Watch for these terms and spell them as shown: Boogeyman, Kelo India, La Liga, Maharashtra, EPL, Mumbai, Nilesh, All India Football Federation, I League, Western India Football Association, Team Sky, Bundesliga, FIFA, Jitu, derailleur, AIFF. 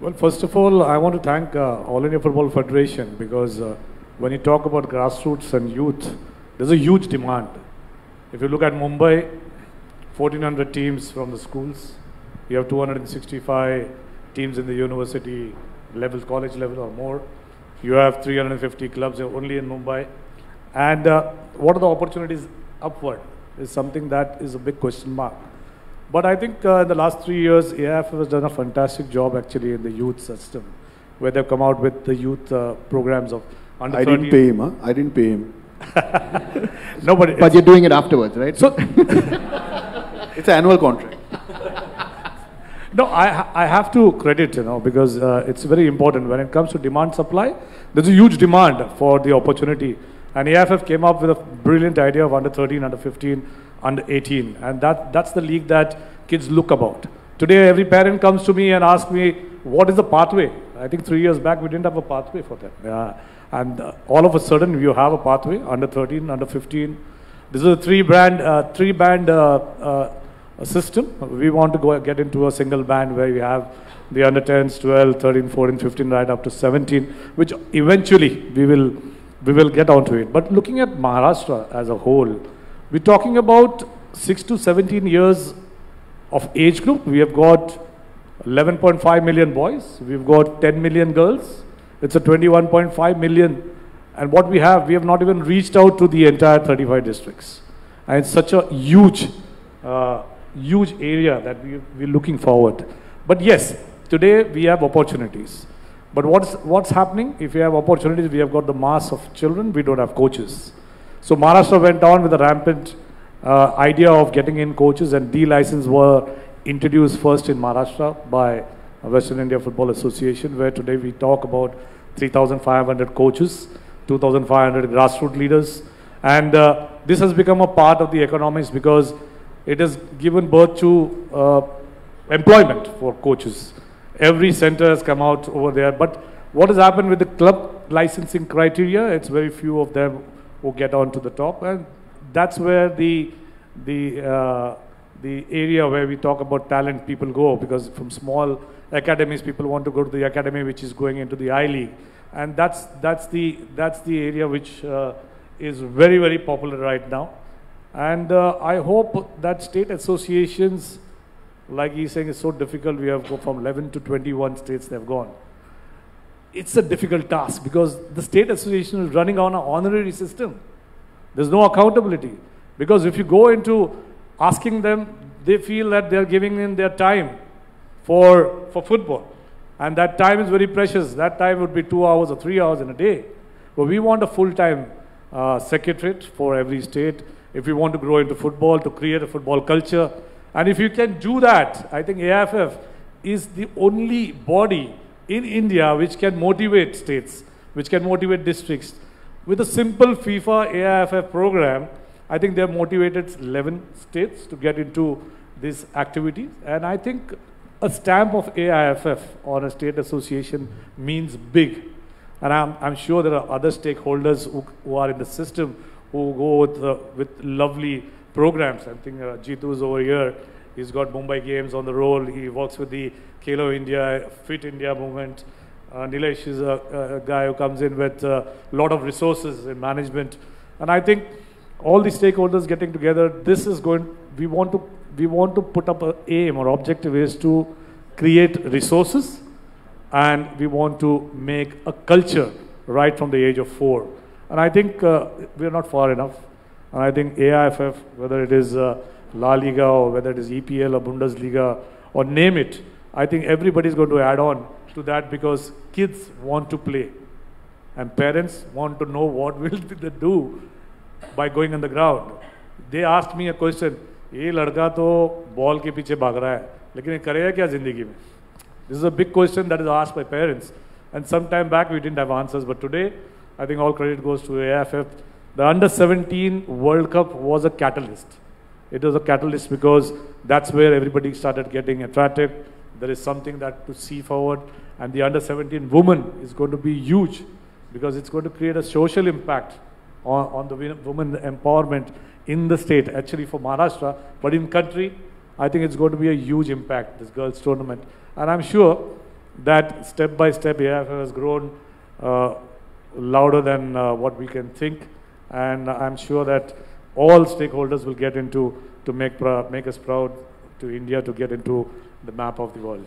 Well, first of all, I want to thank All India Football Federation because when you talk about grassroots and youth, there's a huge demand. If you look at Mumbai, 1,400 teams from the schools. You have 265 teams in the university level, college level or more. You have 350 clubs only in Mumbai. And what are the opportunities upward is something that is a big question mark. But I think in the last 3 years, AIF has done a fantastic job actually in the youth system, where they've come out with the youth programs of under 30. I didn't pay him. No, but you're doing it afterwards, right? So it's an annual contract. No, I have to credit, you know, because it's very important when it comes to demand supply. There's a huge demand for the opportunity, and AIFF came up with a brilliant idea of under 13, under 15. Under 18, and that's the league that kids look about. Today, every parent comes to me and asks me, what is the pathway? I think 3 years back, we didn't have a pathway for them. And all of a sudden, you have a pathway, under 13, under 15. This is a three-band system. We want to go get into a single band where we have the under 10s, 12, 13, 14, 15, right up to 17, which eventually we will get onto it. But looking at Maharashtra as a whole, we're talking about 6 to 17 years of age group. We have got 11.5 million boys. We've got 10 million girls. It's a 21.5 million. And what we have not even reached out to the entire 35 districts. And it's such a huge, huge area that we're looking forward. But yes, today we have opportunities. But what's happening? If we have opportunities, we have got the mass of children. We don't have coaches. So Maharashtra went on with a rampant idea of getting in coaches, and D license were introduced first in Maharashtra by Western India Football Association, where today we talk about 3,500 coaches, 2,500 grassroots leaders. And this has become a part of the economics because it has given birth to employment for coaches. Every center has come out over there. But what has happened with the club licensing criteria? It's very few of them who get on to the top, and that's where the area where we talk about talent people go, because from small academies people want to go to the academy which is going into the I League, and that's the area which is very, very popular right now. And I hope that state associations, like he's saying, it's so difficult. We have gone from 11 to 21 states. They've gone. It's a difficult task because the state association is running on an honorary system. There's no accountability. Because if you go into asking them, they feel that they're giving in their time for football. And that time is very precious. That time would be 2 hours or 3 hours in a day. But we want a full-time secretariat for every state if we want to grow into football, to create a football culture. And if you can do that, I think AIFF is the only body in India which can motivate states, which can motivate districts. With a simple FIFA AIFF program, I think they have motivated 11 states to get into these activities. And I think a stamp of AIFF or a state association means big. And I'm sure there are other stakeholders who are in the system who go with lovely programs. I think Jitu is over here. He's got Mumbai games on the roll. He works with the Kelo India, Fit India movement. Nilesh is a guy who comes in with a lot of resources in management. And I think all the stakeholders getting together, this is going, we want to put up an aim or objective is to create resources, and we want to make a culture right from the age of 4. And I think we're not far enough. And I think AIFF, whether it is La Liga or whether it is EPL or Bundesliga or name it, I think everybody's going to add on to that because kids want to play and parents want to know what will they do by going on the ground. They asked me a question, "Ye ladka to ball ke piche bhag raha hai, lekin ye karega kya zindagi mein?" This is a big question that is asked by parents, and some time back we didn't have answers, but today I think all credit goes to AIFF. The Under-17 World Cup was a catalyst. It was a catalyst because that's where everybody started getting attracted. There is something that to see forward. And the under-17 woman is going to be huge because it's going to create a social impact on the women empowerment in the state, actually for Maharashtra. But in country, I think it's going to be a huge impact, this girls' tournament. And I'm sure that step by step AIFF has grown louder than what we can think, and I'm sure that all stakeholders will get into to make us proud to India to get into the map of the world.